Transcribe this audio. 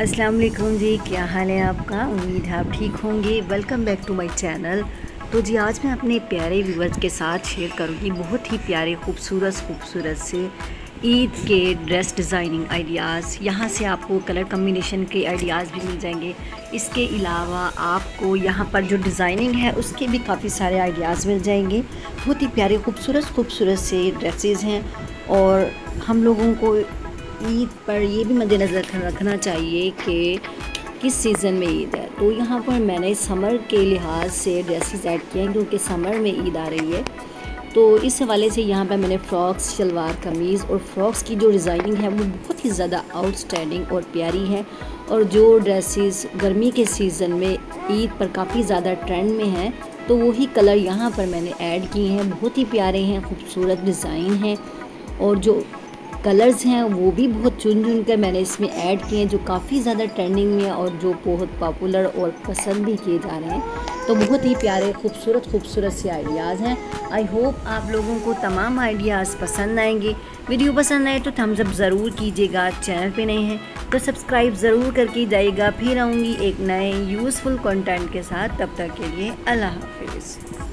अस्सलाम वालेकुम जी, क्या हाल है आपका। उम्मीद है आप ठीक होंगे। Welcome back to my channel. तो जी आज मैं अपने प्यारे व्यूअर्स के साथ शेयर करूँगी बहुत ही प्यारे खूबसूरत से ईद के ड्रेस डिज़ाइनिंग आइडियाज़। यहाँ से आपको कलर कम्बिनेशन के आइडियाज़ भी मिल जाएंगे। इसके अलावा आपको यहाँ पर जो डिज़ाइनिंग है उसके भी काफ़ी सारे आइडियाज़ मिल जाएंगे। बहुत ही प्यारे खूबसूरत से ड्रेसेस हैं और हम लोगों को ईद पर ये भी मद्देनज़र रखना चाहिए कि किस सीज़न में ईद है। तो यहाँ पर मैंने समर के लिहाज से ड्रेसेस ऐड किए हैं क्योंकि समर में ईद आ रही है। तो इस हवाले से यहाँ पर मैंने फ़्रॉक्स, शलवार कमीज़ और फ़्रॉक्स की जो डिज़ाइनिंग है वो बहुत ही ज़्यादा आउटस्टैंडिंग और प्यारी है। और जो ड्रेसेस गर्मी के सीज़न में ईद पर काफ़ी ज़्यादा ट्रेंड में हैं तो वही कलर यहाँ पर मैंने ऐड किए हैं। बहुत ही प्यारे हैं, खूबसूरत डिज़ाइन हैं और जो कलर्स हैं वो भी बहुत चुन कर मैंने इसमें ऐड किए हैं जो काफ़ी ज़्यादा ट्रेंडिंग में और जो बहुत पॉपुलर और पसंद भी किए जा रहे हैं। तो बहुत ही प्यारे खूबसूरत से आइडियाज़ हैं। आई होप आप लोगों को तमाम आइडियाज़ पसंद आएंगे। वीडियो पसंद आए तो थम्स अप ज़रूर कीजिएगा। चैनल पे नए हैं तो सब्सक्राइब ज़रूर करके जाइएगा। फिर आऊँगी एक नए यूज़फुल कंटेंट के साथ। तब तक के लिए अल्लाह हाफिज़।